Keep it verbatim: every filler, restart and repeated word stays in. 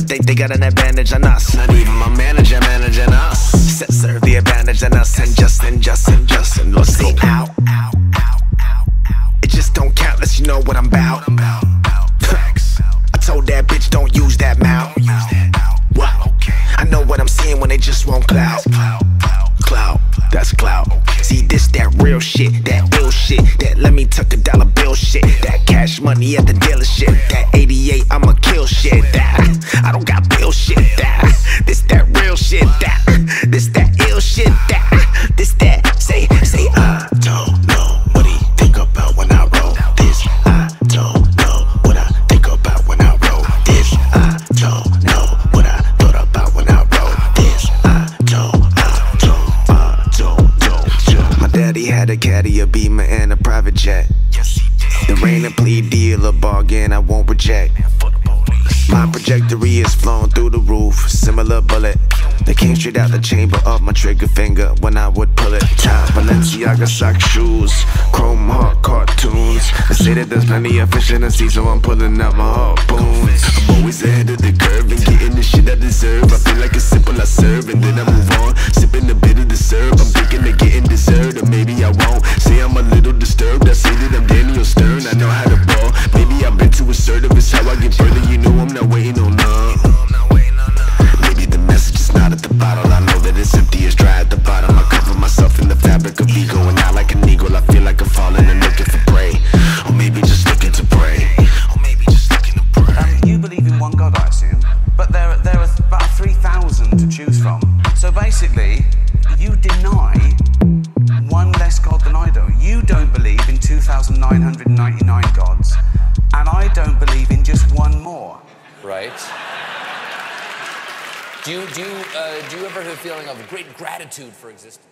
to think they got an advantage on us. Not even my manager managing us. Set serve the advantage on us. And Justin, Justin, Justin, let's go out. It just don't count unless you know what I'm about. I told that bitch don't use that mouth. I know what I'm seeing when they just won't clout. Clout, that's clout. See this, that real shit, that ill shit, that let me tuck a dollar bill shit, that cash money at the dealership, that eighty-eight I'ma kill shit, that I don't got bill shit, that this that real shit, that this that ill shit, that this that say say I don't know what he think about when I roll this. I don't know what I think about when I roll this. I don't know what I thought about when I roll this. I don't. Daddy had a caddy, a beamer, and a private jet. Yes, he did. The rain and plea deal, a bargain I won't reject. My trajectory is flown through the roof, similar bullet. They came straight out the chamber of my trigger finger when I would pull it. Time Balenciaga sock shoes, chrome heart cartoons. They say that there's plenty of fish in the sea, so I'm pulling out my harpoons. I'm always ahead of the curve and getting the shit I deserve. I feel like it's simple, I serve, and then I move on, sipping a bit of the syrup. I'm thinking of getting dessert, or maybe I won't. Say I'm a little disturbed, I say that I'm Daniel Stern. I know how to ball, maybe I've been too assertive. It's how I get further, you know I'm not waiting on none. Maybe the message is not at the bottle. I know that it's empty, it's dry at the bottom. I cover myself in the fabric of ego, and I like an eagle, I feel like I'm falling and looking for prey. Or maybe just looking to pray. Or maybe just looking to pray. Um, you believe in one God, I assume, but there, there are about three thousand to choose from. So basically, you deny one less God than I do. You don't believe in two thousand nine hundred ninety-nine gods, and I don't believe in just one more. Right. Do you, do you, uh, do you ever have a feeling of great gratitude for existence?